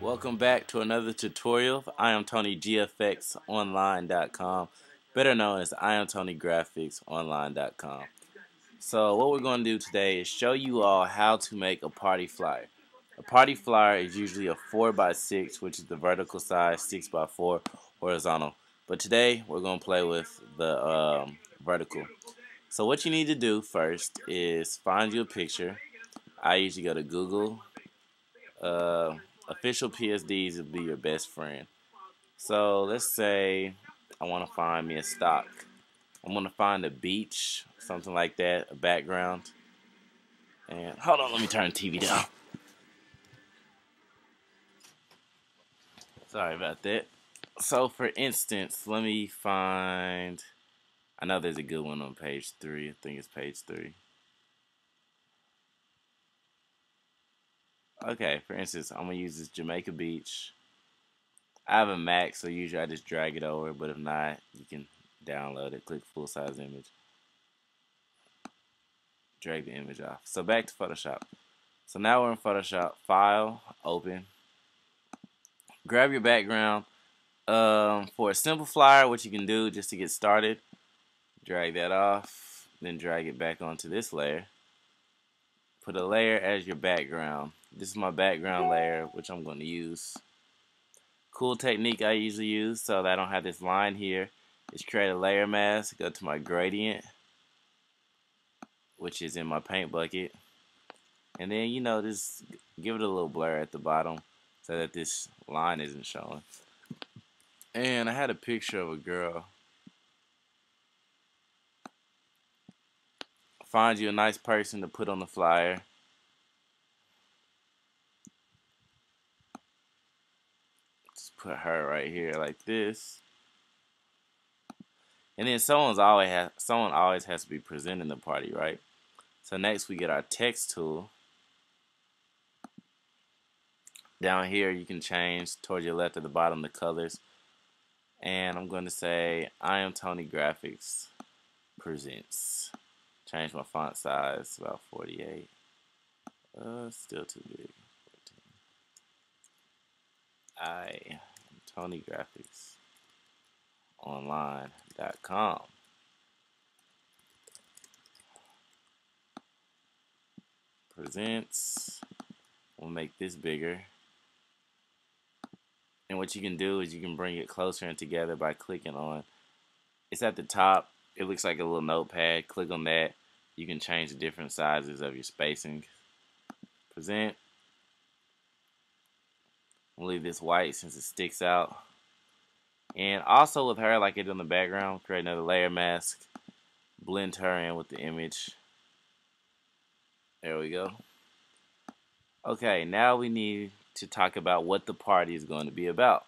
Welcome back to another tutorial for IamTonyGFX Online.com, better known as IamTonyGraphicsOnline.com. So what we're going to do today is show you all how to make a party flyer. A party flyer is usually a 4x6, which is the vertical size, 6x4 horizontal. But today we're going to play with the vertical. So what you need to do first is find you a picture. I usually go to Google. Official PSDs will be your best friend. So let's say I want to find me a stock. I'm going to find a beach, something like that, a background. And hold on, let me turn the TV down. Sorry about that. So for instance, let me find, I know there's a good one on page 3. I think it's page 3. Okay, for instance, I'm going to use this Jamaica Beach. I have a Mac, so usually I just drag it over, but if not, you can download it. Click full size image. Drag the image off. So back to Photoshop. So now we're in Photoshop. File, open. Grab your background. For a simple flyer, what you can do just to get started, drag that off, then drag it back onto this layer. Put a layer as your background. This is my background layer, which I'm going to use. Cool technique I usually use so that I don't have this line here is create a layer mask. Go to my gradient, which is in my paint bucket. And then, you know, just give it a little blur at the bottom so that this line isn't showing. And I had a picture of a girl. Find you a nice person to put on the flyer. Put her right here like this, and then someone always has to be presenting the party, right? So next we get our text tool. Down here you can change towards your left at the bottom the colors, and I'm going to say I am Tony Graphics presents. Change my font size about 48. Still too big. IamTonyGraphicsOnline.com. Presents. We'll make this bigger. And what you can do is you can bring it closer and together by clicking on. It's at the top. It looks like a little notepad. Click on that. You can change the different sizes of your spacing. Present. We'll leave this white since it sticks out. And also with her, like it in the background, create another layer mask. Blend her in with the image. There we go. Okay, now we need to talk about what the party is going to be about.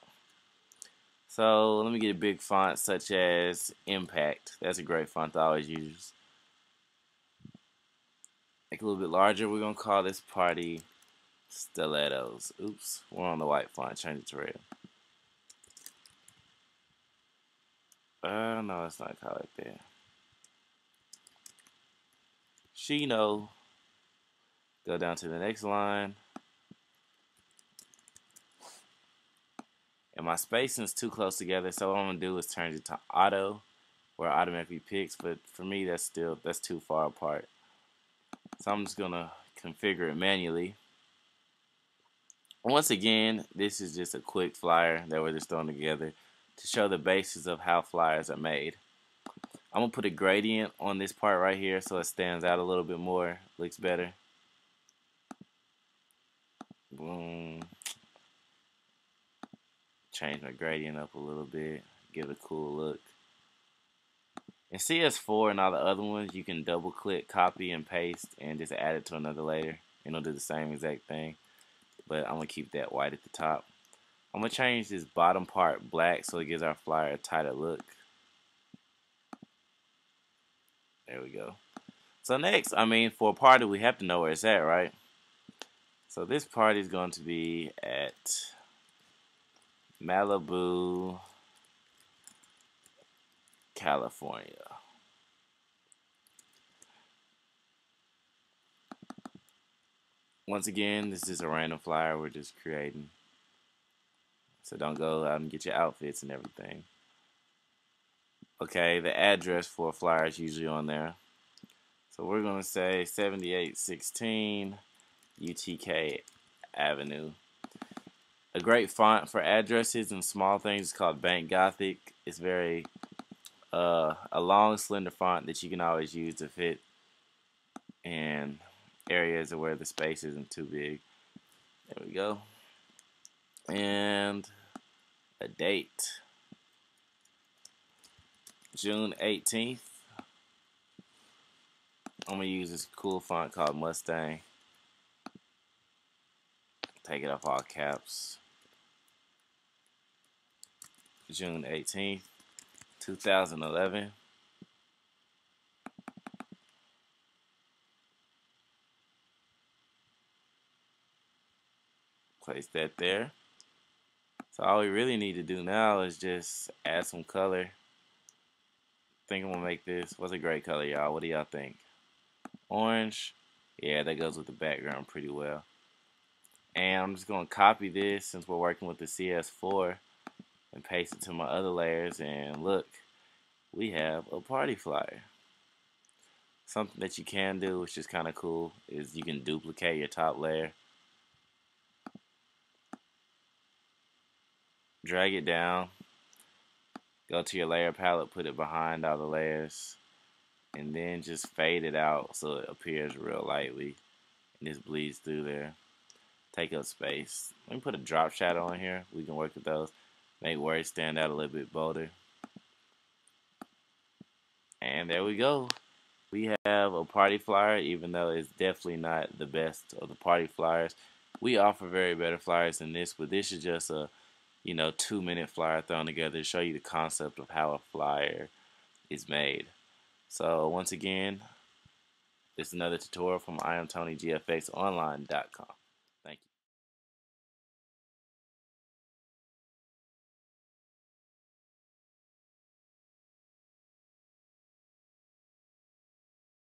So let me get a big font such as Impact. That's a great font I always use. Make it a little bit larger. We're going to call this party Stilettos. Oops, we're on the white font. Change it to red. No, it's not called like that. She know. Go down to the next line. And my spacing is too close together, so what I'm gonna do is turn it to auto, where it automatically picks. But for me, that's too far apart. So I'm just gonna configure it manually. Once again, this is just a quick flyer that we're just throwing together to show the basis of how flyers are made. I'm going to put a gradient on this part right here so it stands out a little bit more, looks better. Boom. Change my gradient up a little bit, give it a cool look. In CS4 and all the other ones, you can double click, copy, and paste, and just add it to another layer, and it'll do the same exact thing. But I'm going to keep that white at the top. I'm going to change this bottom part black so it gives our flyer a tighter look. we go. So next, I mean, for a party, we have to know where it's at, right? So this party is going to be at Malibu, California. Once again, this is a random flyer we're just creating. So don't go out and get your outfits and everything. Okay, the address for a flyer is usually on there. So we're going to say 7816 UTK Avenue. A great font for addresses and small things is called Bank Gothic. It's very a long, slender font that you can always use to fit in areas where the space isn't too big. There we go. And a date. June 18th. I'm going to use this cool font called Mustang. Take it off all caps. June 18th, 2011. Place that there. So all we really need to do now is just add some color. I think I'm going to make this. What's a great color, y'all? What do y'all think? Orange. Yeah, that goes with the background pretty well. And I'm just going to copy this since we're working with the CS4 and paste it to my other layers. And look, we have a party flyer. Something that you can do, which is kind of cool, is you can duplicate your top layer. Drag it down. Go to your layer palette, put it behind all the layers. And then just fade it out so it appears real lightly and just bleeds through there. Take up space. Let me put a drop shadow on here. We can work with those. Make words stand out a little bit bolder. And there we go. We have a party flyer, even though it's definitely not the best of the party flyers. We offer very better flyers than this, but this is just a, you know, 2-minute flyer thrown together to show you the concept of how a flyer is made. So once again, this is another tutorial from IamTonyGFX Online.com.